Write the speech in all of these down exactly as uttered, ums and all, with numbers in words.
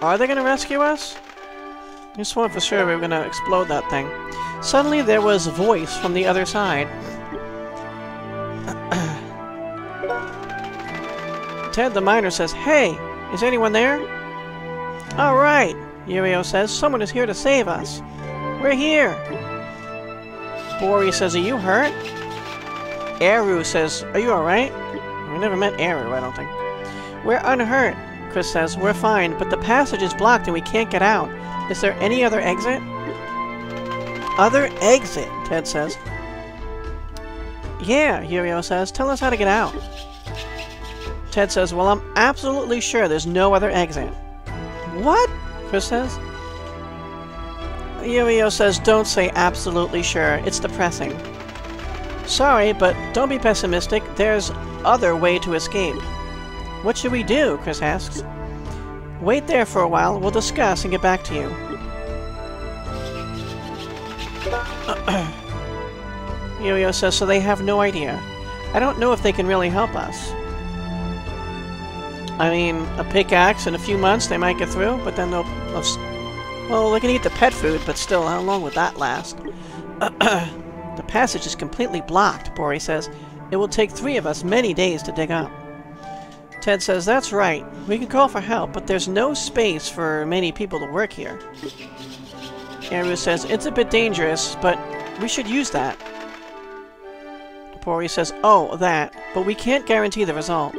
Are they gonna rescue us? I just want for sure we were gonna explode that thing. Suddenly there was a voice from the other side. Ted the miner says, "Hey, is anyone there?" "All right," Jurio says, "someone is here to save us. We're here." Bori says, "Are you hurt?" Eru says, "Are you all right?" We never met Eru, I don't think. "We're unhurt," Chris says. "We're fine, but the passage is blocked and we can't get out. Is there any other exit?" "Other exit," Ted says. "Yeah," Jurio says. "Tell us how to get out." Ted says, "Well, I'm absolutely sure there's no other exit." "What?" Chris says. Jurio says, "Don't say absolutely sure. It's depressing." "Sorry, but don't be pessimistic. There's other way to escape." "What should we do?" Chris asks. "Wait there for a while. We'll discuss and get back to you." Jurio says, "So they have no idea. I don't know if they can really help us. I mean, a pickaxe in a few months they might get through, but then they'll... well, they can eat the pet food, but still, how long would that last?" "The passage is completely blocked," Bori says. "It will take three of us many days to dig up." Ted says, "That's right. We can call for help, but there's no space for many people to work here." Eru says, "It's a bit dangerous, but we should use that." Bori says, "Oh, that, but we can't guarantee the result."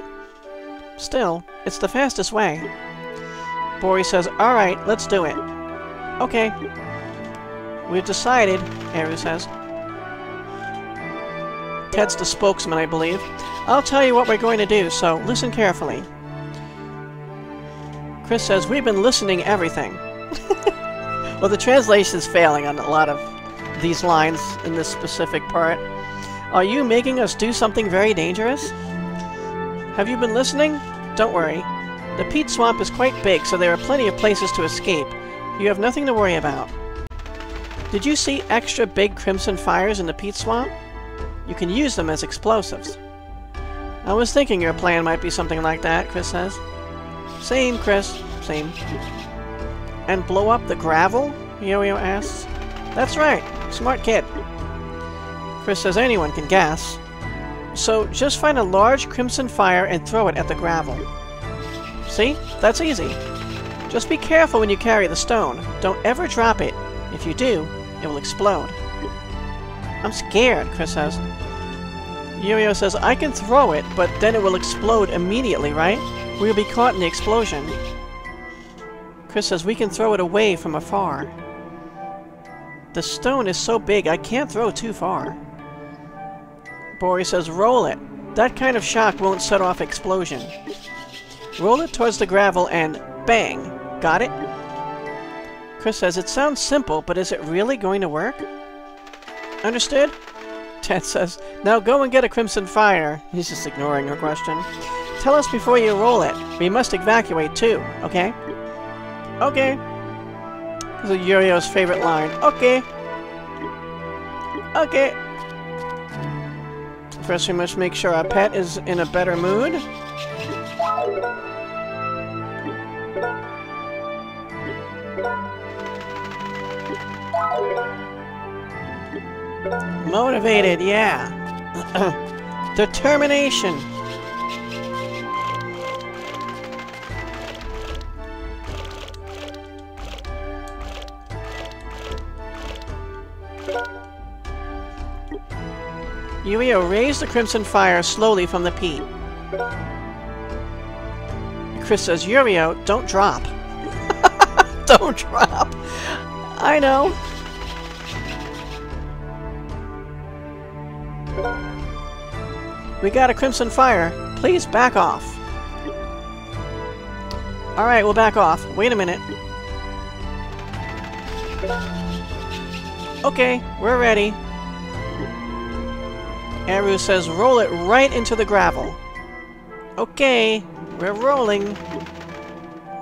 "Still, it's the fastest way." Bori says, "All right, let's do it." "Okay. We've decided," Eru says. Ted's the spokesman, I believe. "I'll tell you what we're going to do, so listen carefully." Chris says, "We've been listening everything." Well, the translation's failing on a lot of these lines in this specific part. "Are you making us do something very dangerous?" "Have you been listening? Don't worry. The peat swamp is quite big, so there are plenty of places to escape. You have nothing to worry about." "Did you see extra big crimson fires in the peat swamp? You can use them as explosives." "I was thinking your plan might be something like that," Chris says. "Same, Chris. Same." "And blow up the gravel?" Jurio asks. "That's right. Smart kid." Chris says, "Anyone can guess. So just find a large crimson fire and throw it at the gravel. See? That's easy. Just be careful when you carry the stone. Don't ever drop it. If you do, it will explode." "I'm scared," Chris says. Jurio says, "I can throw it, but then it will explode immediately, right? We'll be caught in the explosion." Chris says, "We can throw it away from afar." "The stone is so big, I can't throw too far." Bori says, "Roll it. That kind of shock won't set off explosion. Roll it towards the gravel and bang. Got it?" Chris says, "It sounds simple, but is it really going to work?" "Understood?" Ted says, "Now go and get a crimson fire." He's just ignoring her question. "Tell us before you roll it. We must evacuate too, okay?" "Okay." This is Jurio's favorite line. "Okay. Okay." First, we must make sure our pet is in a better mood. Motivated, yeah. Determination. Jurio raised the crimson fire slowly from the peat. Chris says, "Jurio, don't drop." Don't drop. I know. "We got a crimson fire. Please back off." "All right, we'll back off. Wait a minute." "Okay, we're ready." Eru says, "Roll it right into the gravel." "Okay, we're rolling."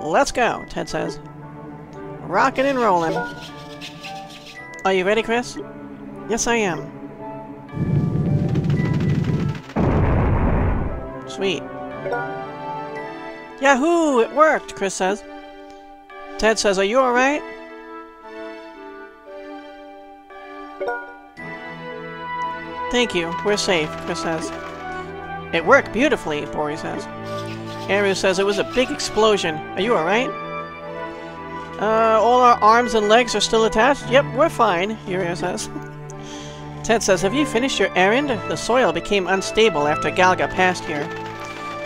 "Let's go," Ted says. "Rockin' and rollin'." "Are you ready, Chris?" "Yes, I am." "Sweet. Yahoo! It worked!" Chris says. Ted says, are you alright? Thank you, we're safe, Chris says. It worked beautifully, Bori says. Andrew says, it was a big explosion. Are you alright? Uh, all our arms and legs are still attached? Yep, we're fine, Jurio says. Ted says, have you finished your errand? The soil became unstable after Galga passed here.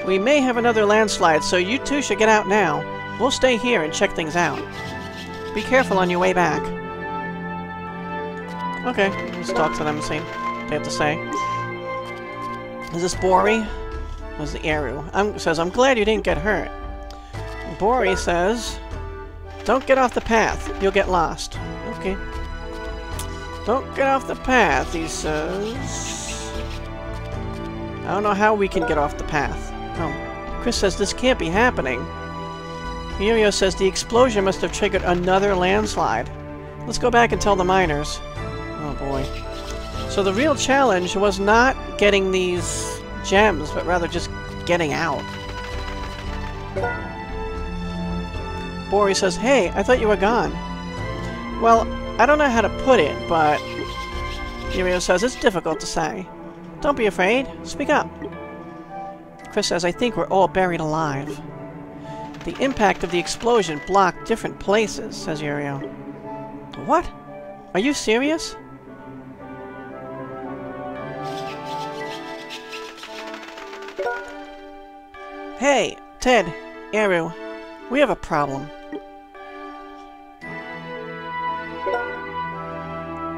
We may have another landslide, so you two should get out now. We'll stay here and check things out. Be careful on your way back. Okay, let's talk to them and see what they have to say. Is this Bori? Was the Eru? I'm, says, I'm glad you didn't get hurt. Bori says, don't get off the path. You'll get lost. Okay. Don't get off the path, he says. I don't know how we can get off the path. Oh. Chris says, this can't be happening. Jurio says, the explosion must have triggered another landslide. Let's go back and tell the miners. Oh boy. So the real challenge was not getting these gems, but rather just getting out. Bori says, hey, I thought you were gone. Well, I don't know how to put it, but... Jurio says, it's difficult to say. Don't be afraid. Speak up. Chris says, I think we're all buried alive. The impact of the explosion blocked different places, says Jurio. What? Are you serious? Hey, Ted, Eru, we have a problem.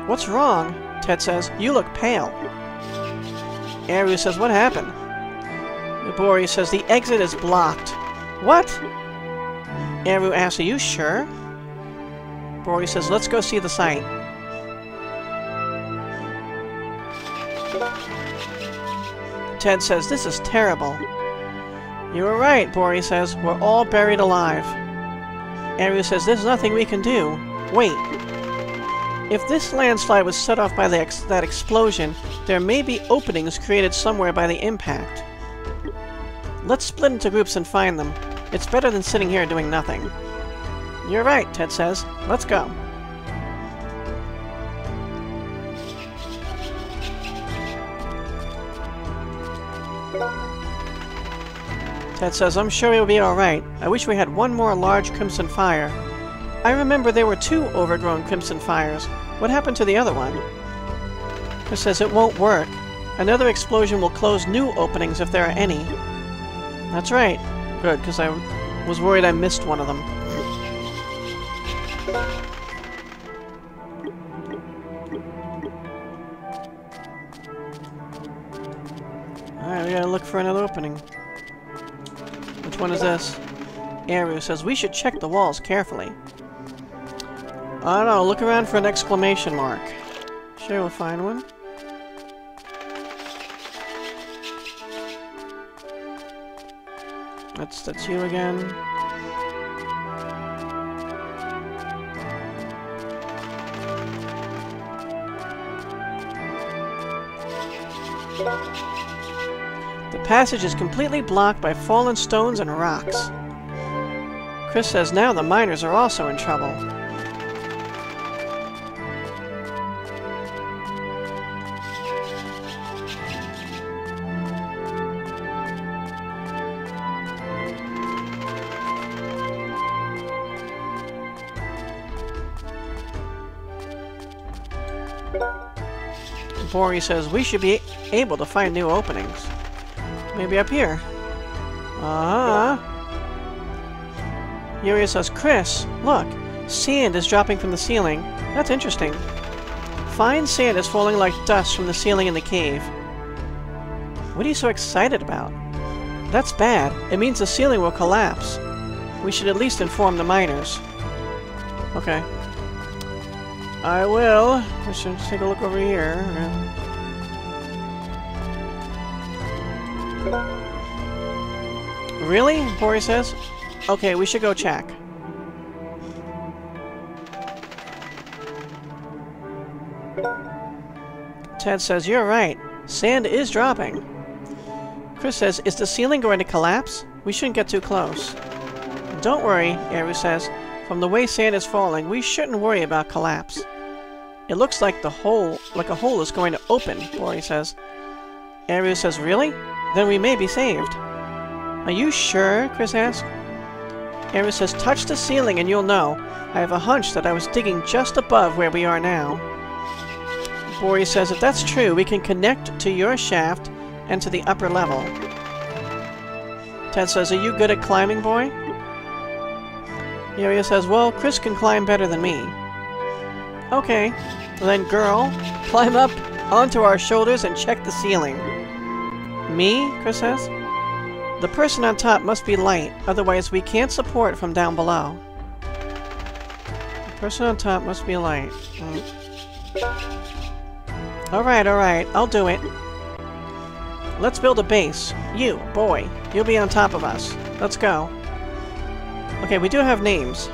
What's wrong? Ted says, you look pale. Eru says, what happened? Bori says, the exit is blocked. What? Eru asks, are you sure? Bori says, let's go see the site. Ted says, this is terrible. You were right, Bori says, we're all buried alive. Eru says, there's nothing we can do. Wait. If this landslide was set off by the ex that explosion, there may be openings created somewhere by the impact. Let's split into groups and find them. It's better than sitting here doing nothing. You're right, Ted says. Let's go. Ted says, I'm sure it'll be alright. I wish we had one more large crimson fire. I remember there were two overgrown crimson fires. What happened to the other one? Chris says, it won't work. Another explosion will close new openings if there are any. That's right. Good, because I was worried I missed one of them. Alright, we gotta look for another opening. Which one is this? Eru says, we should check the walls carefully. I don't know, look around for an exclamation mark. Sure, we'll find one. That's, that's you again. The passage is completely blocked by fallen stones and rocks. Chris says now the miners are also in trouble. Bori says, we should be able to find new openings. Maybe up here. Uh-huh. Jurio says, Chris, look. Sand is dropping from the ceiling. That's interesting. Fine sand is falling like dust from the ceiling in the cave. What are you so excited about? That's bad. It means the ceiling will collapse. We should at least inform the miners. Okay. I will. We should take a look over here. Okay. Really? Bori says. Okay, we should go check. Ted says, you're right. Sand is dropping. Chris says, is the ceiling going to collapse? We shouldn't get too close. Don't worry, Eru says. From the way sand is falling, we shouldn't worry about collapse. It looks like the hole, like a hole is going to open, Bori says. Eruid says, really? Then we may be saved. Are you sure? Chris asks. Eruid says, touch the ceiling and you'll know. I have a hunch that I was digging just above where we are now. Bori says, if that's true, we can connect to your shaft and to the upper level. Ted says, are you good at climbing, Bori? Eruid says, well, Chris can climb better than me. Okay, then girl, climb up onto our shoulders and check the ceiling. Me? Chris says. The person on top must be light, otherwise we can't support from down below. The person on top must be light. Mm. Alright, alright, I'll do it. Let's build a base. You, boy, you'll be on top of us. Let's go. Okay, we do have names.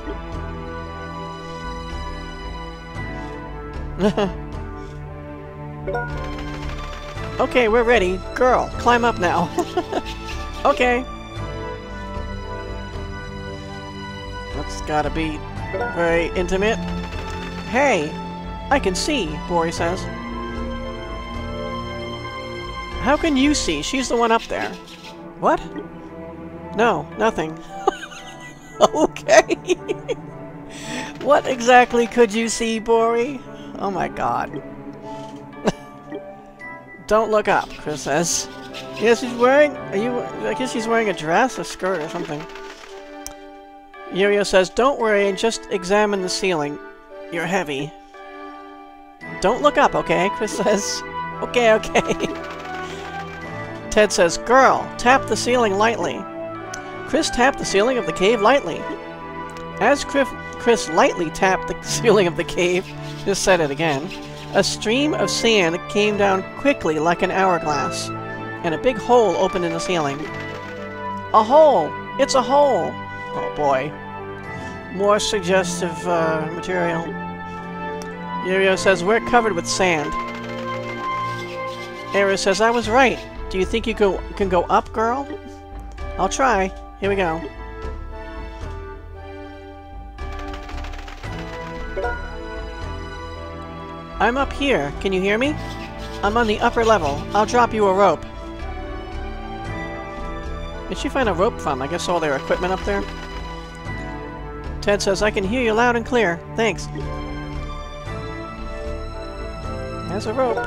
Okay, we're ready. Girl, climb up now. Okay. That's gotta be very intimate. Hey, I can see, Bori says. How can you see? She's the one up there. What? No, nothing. Okay. What exactly could you see, Bori? Oh my god. Don't look up, Chris says. Yes, she's wearing... Are you? I guess she's wearing a dress, a skirt, or something. Jurio says, don't worry and just examine the ceiling. You're heavy. Don't look up, okay? Chris says. Okay, okay. Ted says, girl, tap the ceiling lightly. Chris tapped the ceiling of the cave lightly. As Chris, Chris lightly tapped the ceiling of the cave, just said it again, a stream of sand came down quickly like an hourglass, and a big hole opened in the ceiling. A hole! It's a hole! Oh boy. More suggestive uh, material. Jurio says, we're covered with sand. Eruid says, I was right. Do you think you go, can go up, girl? I'll try. Here we go. I'm up here. Can you hear me? I'm on the upper level. I'll drop you a rope. Did she find a rope from? I guess all their equipment up there. Ted says, I can hear you loud and clear. Thanks. There's a rope.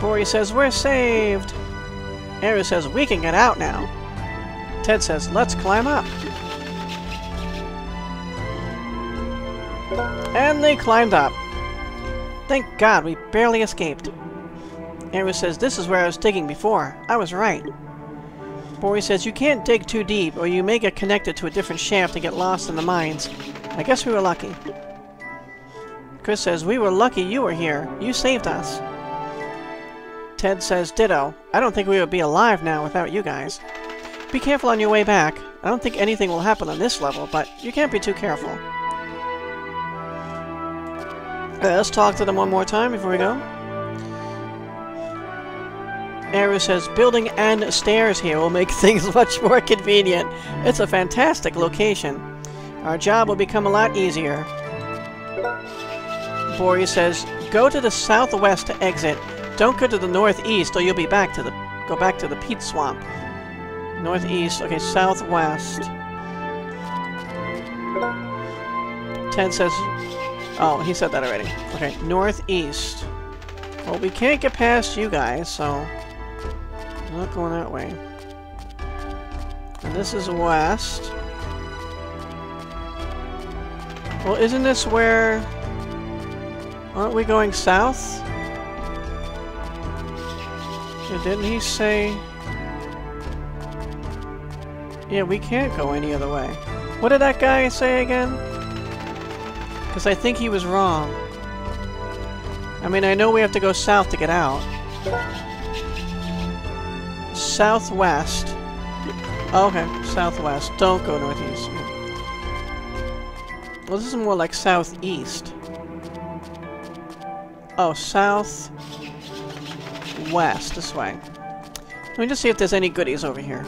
Bori says, we're saved. Eruid says, we can get out now. Ted says, let's climb up. And they climbed up. Thank God, we barely escaped. Eruid says, this is where I was digging before. I was right. Bori says, you can't dig too deep or you may get connected to a different shaft and get lost in the mines. I guess we were lucky. Chris says, we were lucky you were here. You saved us. Ted says, ditto. I don't think we would be alive now without you guys. Be careful on your way back. I don't think anything will happen on this level, but you can't be too careful. Uh, let's talk to them one more time before we go. Eruid says, building and stairs here will make things much more convenient. It's a fantastic location. Our job will become a lot easier. Bori says, go to the southwest to exit. Don't go to the northeast, or you'll be back to the go back to the peat swamp. Northeast, okay, southwest. Ted says, oh, he said that already. Okay, northeast. Well, we can't get past you guys, so I'm not going that way. And this is west. Well, isn't this where? Aren't we going south? Didn't he say... Yeah, we can't go any other way. What did that guy say again? Because I think he was wrong. I mean, I know we have to go south to get out. Southwest. Oh, okay, southwest. Don't go northeast. Well, this is more like southeast. Oh, south... west, this way. Let me just see if there's any goodies over here.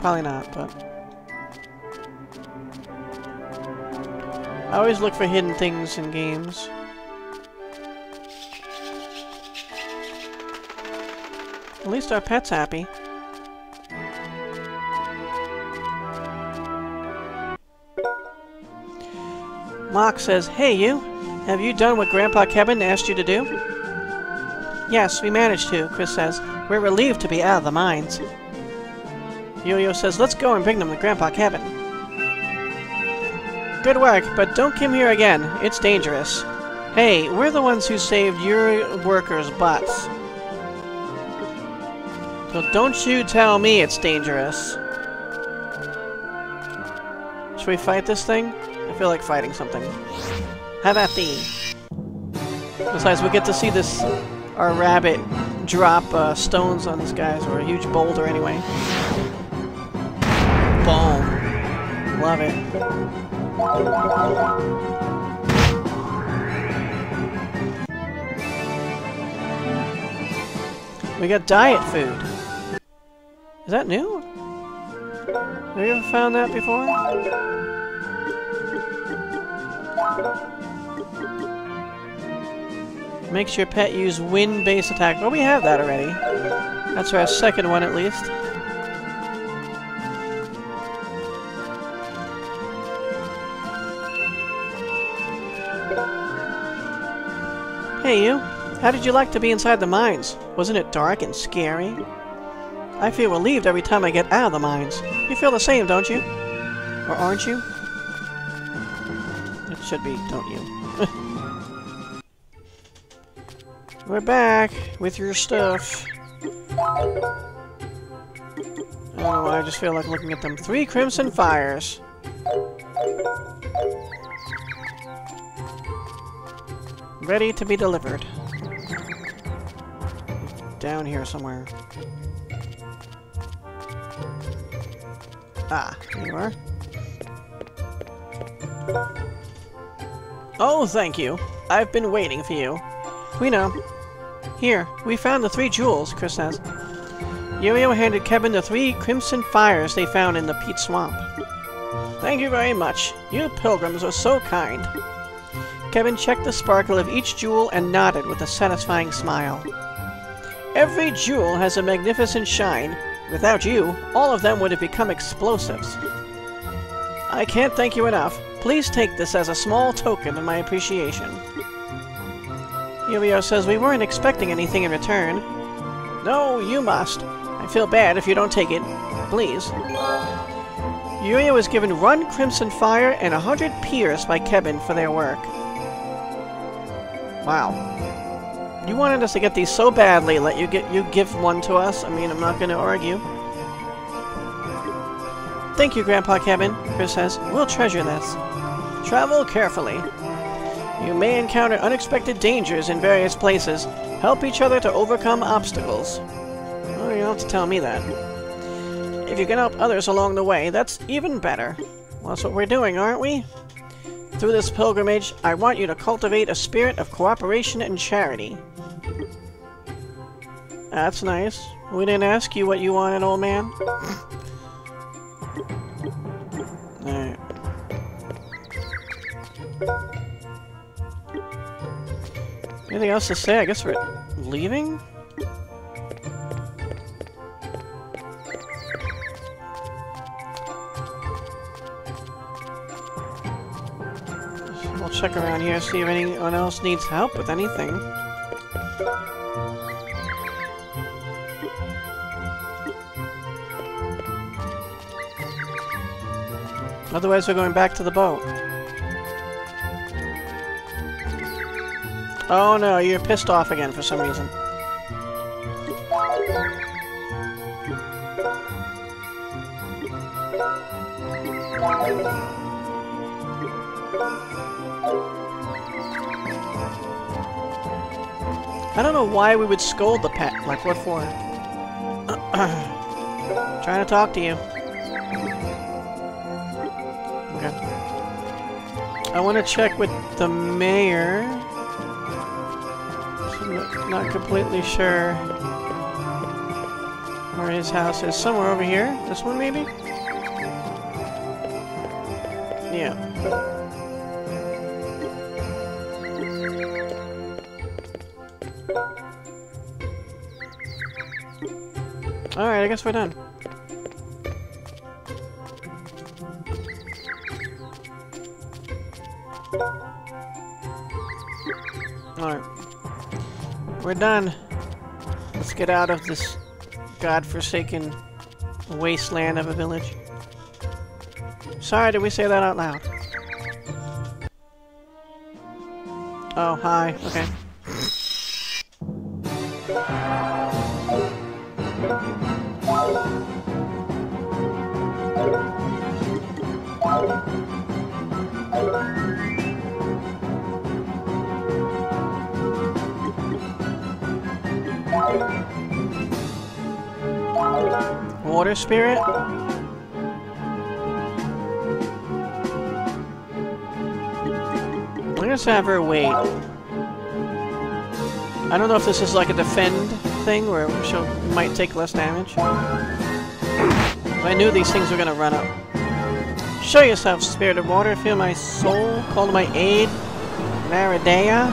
Probably not, but... I always look for hidden things in games. At least our pet's happy. Locke says, "Hey you, have you done what Grandpa Kevin asked you to do?" "Yes, we managed to," Chris says. "We're relieved to be out of the mines." Jurio says, "Let's go and bring them to Grandpa Kevin." "Good work, but don't come here again. It's dangerous." Hey, we're the ones who saved your workers' butts. So don't you tell me it's dangerous. Should we fight this thing? I feel like fighting something. How about these? Besides, we get to see this, our rabbit, drop uh, stones on these guys, or a huge boulder anyway. Boom. Love it. We got diet food. Is that new? Have you ever found that before? Makes your pet use wind-based attack. Well, we have that already. That's our second one, at least. Hey, you. How did you like to be inside the mines? Wasn't it dark and scary? I feel relieved every time I get out of the mines. You feel the same, don't you? Or aren't you? It should be, don't you? We're back with your stuff. Oh, I just feel like looking at them. Three crimson fires. Ready to be delivered. Down here somewhere. Ah, there you are. Oh, thank you. I've been waiting for you. We know. Here, we found the three jewels, Chris says. Jurio handed Kevin the three crimson fires they found in the peat swamp. Thank you very much. You pilgrims are so kind. Kevin checked the sparkle of each jewel and nodded with a satisfying smile. Every jewel has a magnificent shine. Without you, all of them would have become explosives. I can't thank you enough. Please take this as a small token of my appreciation. Jurio says, we weren't expecting anything in return. No, you must. I feel bad if you don't take it. Please. Jurio was given one Crimson Fire and a hundred Pierce by Kevin for their work. Wow. You wanted us to get these so badly, let you get you give one to us? I mean, I'm not going to argue. Thank you, Grandpa Kevin, Chris says. We'll treasure this. Travel carefully. You may encounter unexpected dangers in various places. Help each other to overcome obstacles. Oh, you don't have to tell me that. If you can help others along the way, that's even better. Well, that's what we're doing, aren't we? Through this pilgrimage, I want you to cultivate a spirit of cooperation and charity. That's nice. We didn't ask you what you wanted, old man. Alright. Anything else to say? I guess we're leaving? We'll check around here, see if anyone else needs help with anything. Otherwise, we're going back to the boat. Oh no, you're pissed off again for some reason. I don't know why we would scold the pet. Like, what for? Trying to talk to you. Okay. I want to check with the mayor. Not completely sure where his house is. Somewhere over here? This one, maybe? Yeah. Alright, I guess we're done. Alright. We're done. Let's get out of this godforsaken wasteland of a village. Sorry, did we say that out loud? Oh, hi. Okay. Water spirit? I'm gonna have her wait. I don't know if this is like a defend thing where she might take less damage. But I knew these things were gonna run up. Show yourself, spirit of water. Feel my soul. Call to my aid. Naradea.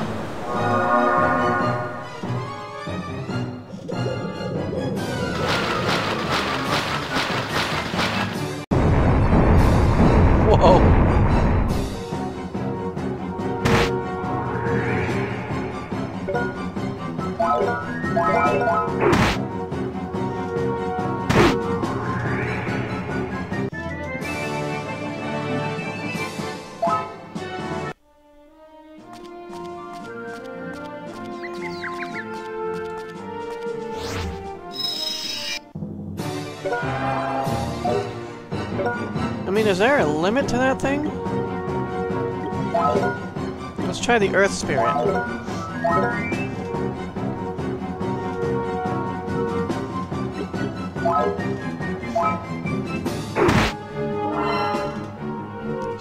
I mean, is there a limit to that thing? Let's try the Earth Spirit.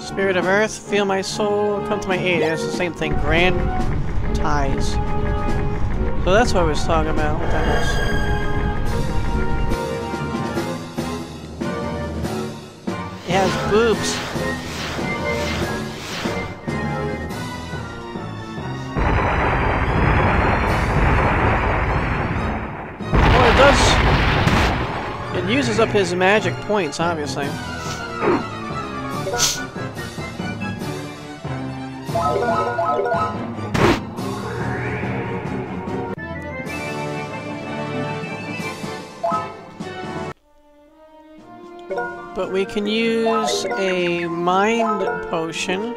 Spirit of Earth, feel my soul, come to my aid. It's the same thing, grand ties. So that's what I was talking about, what that was. It has boobs. Well, it does... It uses up his magic points, obviously. But we can use a mind potion.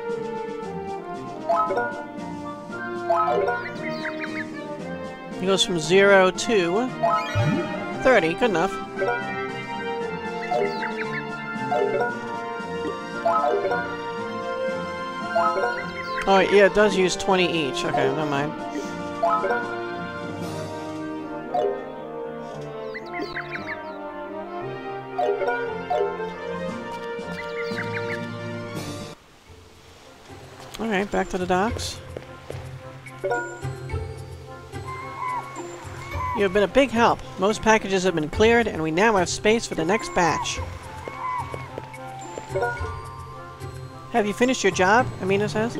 It goes from zero to thirty. Good enough. Oh, yeah, it does use twenty each. Okay, never mind. Alright, back to the docks. You have been a big help. Most packages have been cleared, and we now have space for the next batch. Have you finished your job? Amina says.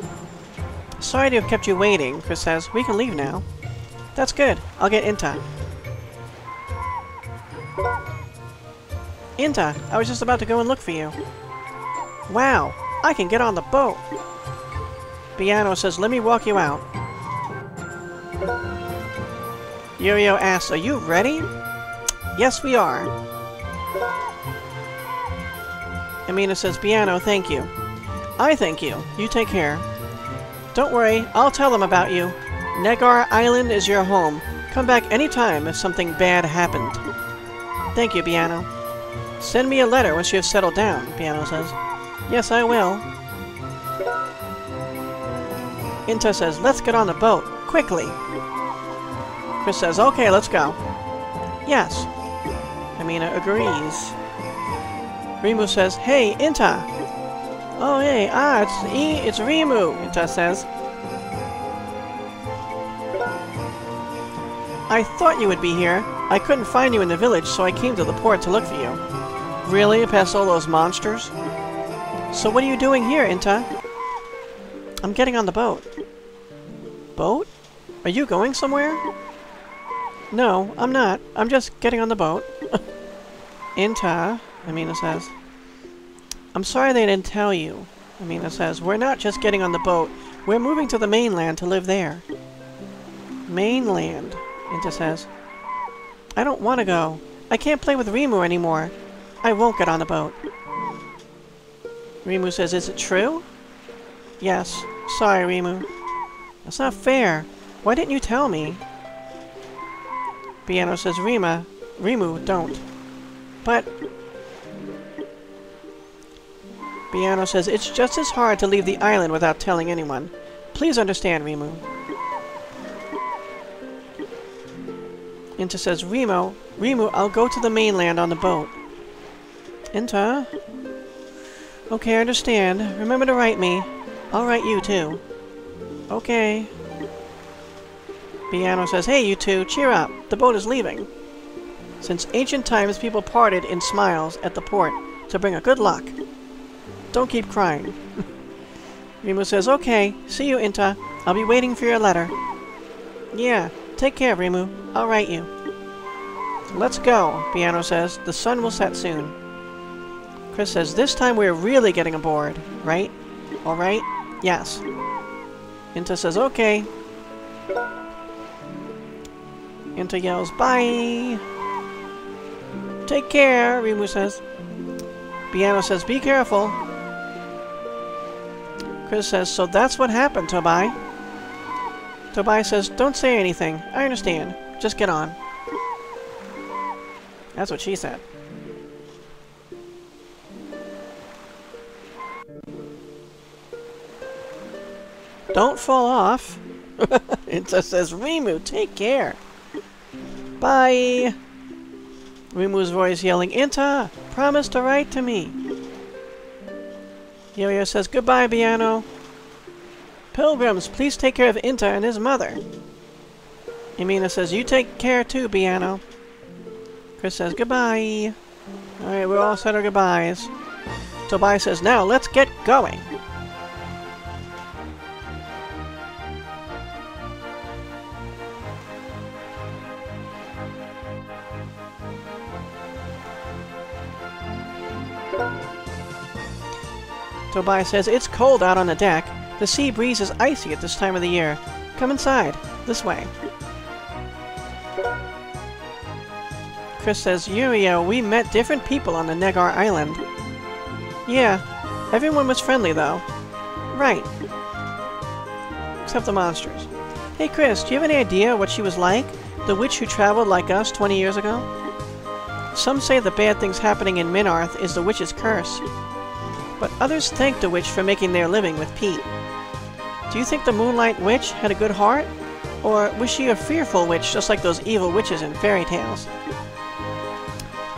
Sorry to have kept you waiting, Chris says. We can leave now. That's good. I'll get Inta. Inta, I was just about to go and look for you. Wow, I can get on the boat. Biano says, let me walk you out. Jurio asks, are you ready? Yes, we are. Amina says, Biano, thank you. I thank you. You take care. Don't worry, I'll tell them about you. Negar Island is your home. Come back anytime if something bad happened. Thank you, Biano. Send me a letter once you have settled down, Biano says. Yes, I will. Inta says, let's get on the boat, quickly. Chris says, okay, let's go. Yes. Amina agrees. Rimu says, hey, Inta. Oh, hey, ah, it's, e it's Rimu, Inta says. I thought you would be here. I couldn't find you in the village, so I came to the port to look for you. Really, past all those monsters? So what are you doing here, Inta? I'm getting on the boat. Boat? Are you going somewhere? No, I'm not. I'm just getting on the boat. Inta, Amina says. I'm sorry they didn't tell you, Amina says. We're not just getting on the boat. We're moving to the mainland to live there. Mainland, Inta says. I don't want to go. I can't play with Rimu anymore. I won't get on the boat. Rimu says, is it true? Yes. Sorry, Rimu. That's not fair. Why didn't you tell me? Biano says, Rima, Rimu, don't. But... Biano says, it's just as hard to leave the island without telling anyone. Please understand, Rimu. Inta says, Rimu, Rimu, I'll go to the mainland on the boat. Inta? Okay, I understand. Remember to write me. I'll write you, too. Okay. Biano says, hey, you two, cheer up. The boat is leaving. Since ancient times, people parted in smiles at the port to bring a good luck. Don't keep crying. Rimu says, okay, see you, Inta. I'll be waiting for your letter. Yeah, take care, Rimu. I'll write you. Let's go, Biano says. The sun will set soon. Chris says, this time we're really getting aboard, right? All right? Yes. Inta says, okay. Inta yells, bye! Take care, Rimu says. Biano says, be careful. Chris says, so that's what happened, Tobai. Tobai says, don't say anything. I understand. Just get on. That's what she said. Don't fall off. Inta says, Rimu, take care. Bye! Rimu's voice yelling, Inta! Promise to write to me! Yo-Yo says, goodbye, Biano! Pilgrims, please take care of Inta and his mother! Amina says, you take care too, Biano! Chris says, goodbye! Alright, we all said our goodbyes. Tobai says, now let's get going! Tobai says, it's cold out on the deck. The sea breeze is icy at this time of the year. Come inside. This way. Chris says, Jurio, we met different people on the Negar Island. Yeah. Everyone was friendly, though. Right. Except the monsters. Hey, Chris, do you have any idea what she was like? The witch who traveled like us twenty years ago? Some say the bad things happening in Minarth is the witch's curse. But others thank the witch for making their living with Pete. Do you think the Moonlight Witch had a good heart? Or was she a fearful witch just like those evil witches in fairy tales?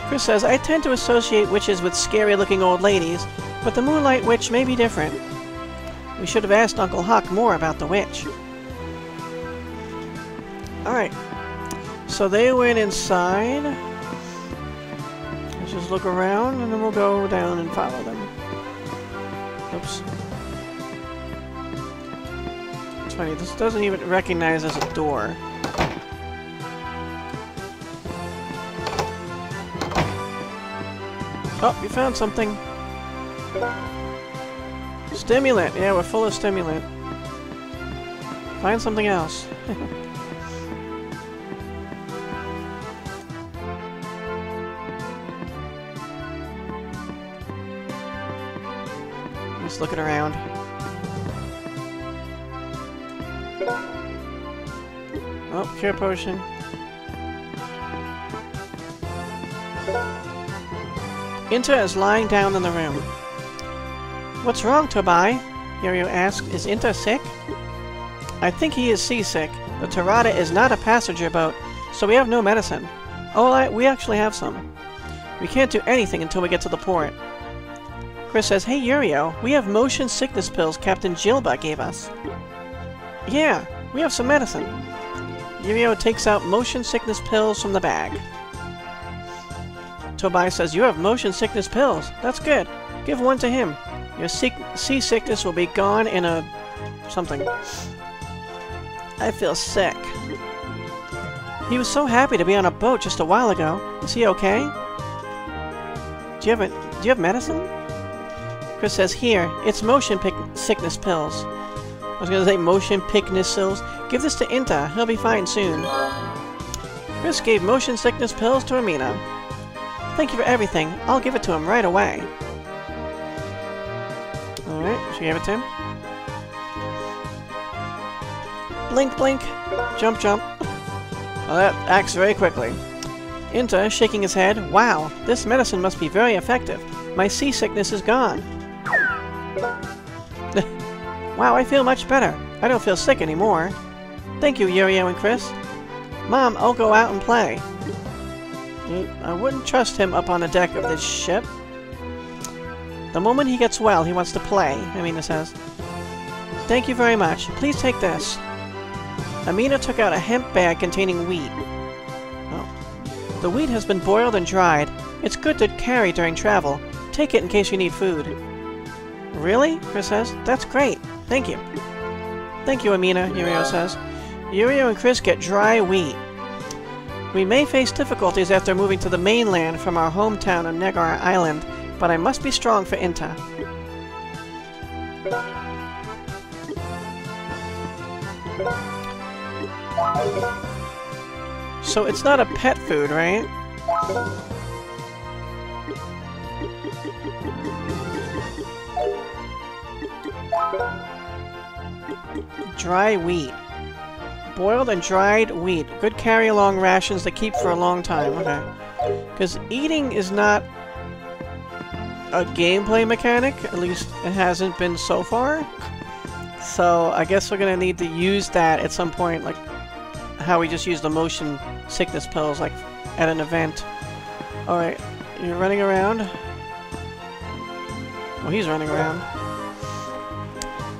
Chris says, I tend to associate witches with scary-looking old ladies, but the Moonlight Witch may be different. We should have asked Uncle Huck more about the witch. Alright. So they went inside. Let's just look around and then we'll go down and follow them. Oops. It's funny, this doesn't even recognize as a door. Oh, you found something. Stimulant. Yeah, we're full of stimulant. Find something else. Looking around. Oh, cure potion. Inta is lying down in the room. What's wrong, Tobai? Yorio asks, is Inta sick? I think he is seasick. The Tarada is not a passenger boat, so we have no medicine. Oh, I, we actually have some. We can't do anything until we get to the port. Chris says, hey, Jurio, we have motion sickness pills Captain Jilba gave us. Yeah, we have some medicine. Jurio takes out motion sickness pills from the bag. Tobai says, you have motion sickness pills. That's good. Give one to him. Your sea sickness will be gone in a... something. I feel sick. He was so happy to be on a boat just a while ago. Is he okay? Do you have a, do you have medicine? Chris says, here, it's motion pic sickness pills. I was gonna say motion sickness pills. Give this to Inta, he'll be fine soon. Chris gave motion sickness pills to Amina. Thank you for everything. I'll give it to him right away. Alright, she gave it to him. Blink, blink. Jump, jump. Well, that acts very quickly. Inta, shaking his head, wow, this medicine must be very effective. My seasickness is gone. Wow, I feel much better. I don't feel sick anymore. Thank you, Jurio and Chris. Mom, I'll go out and play. I wouldn't trust him up on the deck of this ship. The moment he gets well, he wants to play, Amina says. Thank you very much. Please take this. Amina took out a hemp bag containing wheat. Oh. The wheat has been boiled and dried. It's good to carry during travel. Take it in case you need food. Really? Chris says. That's great. Thank you. Thank you, Amina, Jurio says. Jurio and Chris get dry wheat. We may face difficulties after moving to the mainland from our hometown of Negar Island, but I must be strong for Inta. So it's not a pet food, right? Dry wheat. Boiled and dried wheat. Good carry-along rations that keep for a long time. Okay. Because eating is not a gameplay mechanic. At least it hasn't been so far. So I guess we're going to need to use that at some point. Like how we just use the motion sickness pills like at an event. Alright. You're running around. Well, he's running around.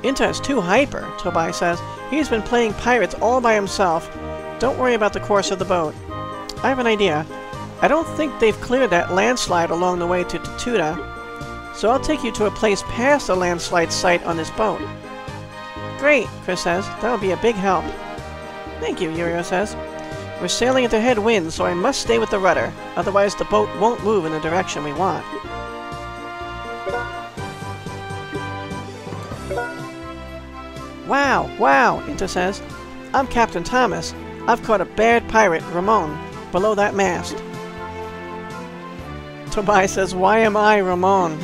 Inta is too hyper, Tobai says. He's been playing pirates all by himself. Don't worry about the course of the boat. I have an idea. I don't think they've cleared that landslide along the way to Tatuda, so I'll take you to a place past the landslide site on this boat. Great, Chris says. That'll be a big help. Thank you, Jurio says. We're sailing into head wind, so I must stay with the rudder. Otherwise, the boat won't move in the direction we want. Wow, wow, Inta says. I'm Captain Thomas. I've caught a bad pirate, Ramon, below that mast. Tobai says, why am I Ramon?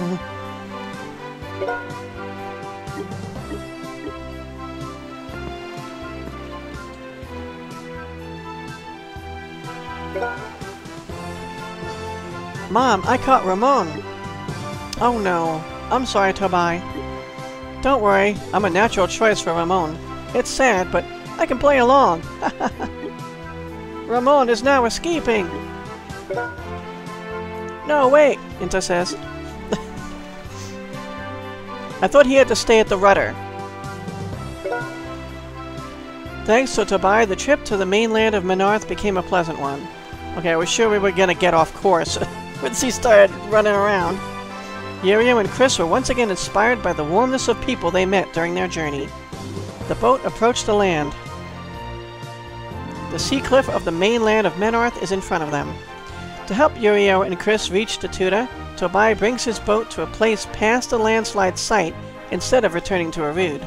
Mom, I caught Ramon. Oh no. I'm sorry, Tobai. Don't worry, I'm a natural choice for Ramon. It's sad, but I can play along. Ramon is now escaping. No, wait, Inta says. I thought he had to stay at the rudder. Thanks to Tobai, the trip to the mainland of Minarth became a pleasant one. Okay, I was sure we were gonna get off course once he started running around. Jurio and Chris were once again inspired by the warmness of people they met during their journey. The boat approached the land. The sea cliff of the mainland of Minarth is in front of them. To help Jurio and Chris reach Tatuda, Tobai brings his boat to a place past the landslide site instead of returning to Eruid.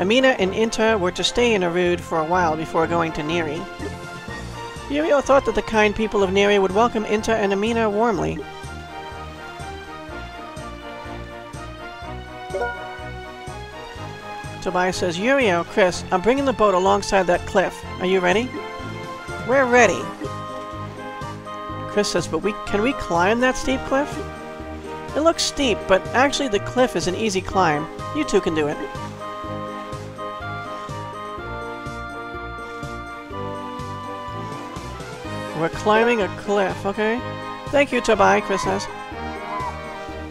Amina and Inta were to stay in Eruid for a while before going to Neri. Jurio thought that the kind people of Neri would welcome Inta and Amina warmly. Tobai says, Jurio, Chris, I'm bringing the boat alongside that cliff. Are you ready? We're ready. Chris says, but we can we climb that steep cliff? It looks steep, but actually the cliff is an easy climb. You two can do it. We're climbing a cliff, okay? Thank you, Tobai, Chris says.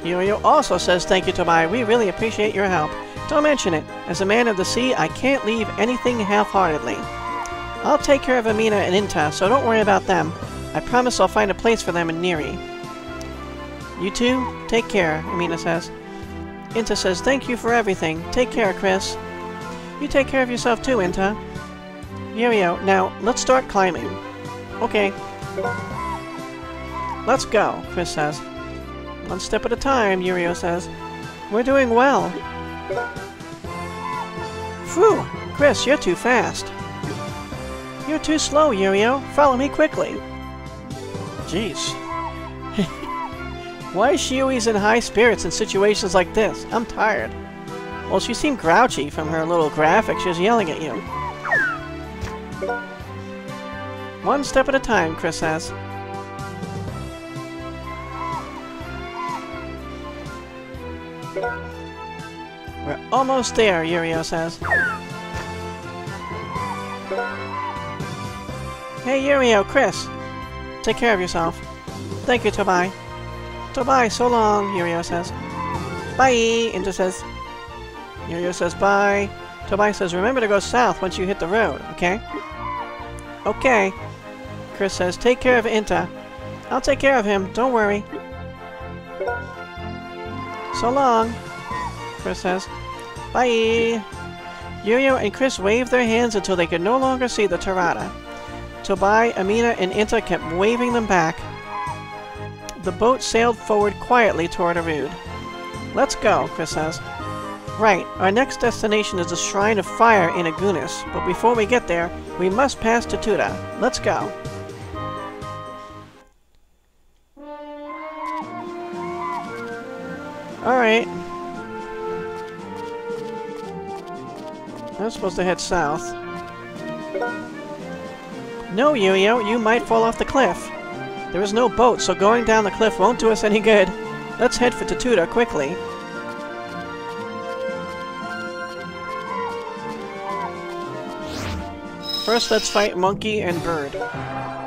Jurio also says, thank you, Tobai. We really appreciate your help. Don't mention it. As a man of the sea, I can't leave anything half-heartedly. I'll take care of Amina and Inta, so don't worry about them. I promise I'll find a place for them in Neri. You two, take care, Amina says. Inta says, thank you for everything. Take care, Chris. You take care of yourself too, Inta. Jurio, now, let's start climbing. Okay. Let's go, Chris says. One step at a time, Jurio says. We're doing well. Phew! Chris, you're too fast. You're too slow, Jurio. Follow me quickly. Jeez. Why is she always in high spirits in situations like this? I'm tired. Well, she seemed grouchy from her little graphic. She was yelling at you. One step at a time, Chris says. We're almost there, Jurio says. Hey, Jurio, Chris. Take care of yourself. Thank you, Tobai. Tobai, so long, Jurio says. Bye, Inter says. Jurio says bye. Tobai says, remember to go south once you hit the road, okay? Okay. Chris says, take care of Inta. I'll take care of him, don't worry. So long, Chris says. Bye. Jurio and Chris waved their hands until they could no longer see the Tarada. Tobai, Amina, and Inta kept waving them back. The boat sailed forward quietly toward Eruid. Let's go, Chris says. Right, our next destination is the Shrine of Fire in Agunus, but before we get there, we must pass Tatuda. Let's go. Alright. I'm supposed to head south. No, Jurio, you might fall off the cliff. There is no boat, so going down the cliff won't do us any good. Let's head for Tatuda quickly. First, let's fight Monkey and Bird.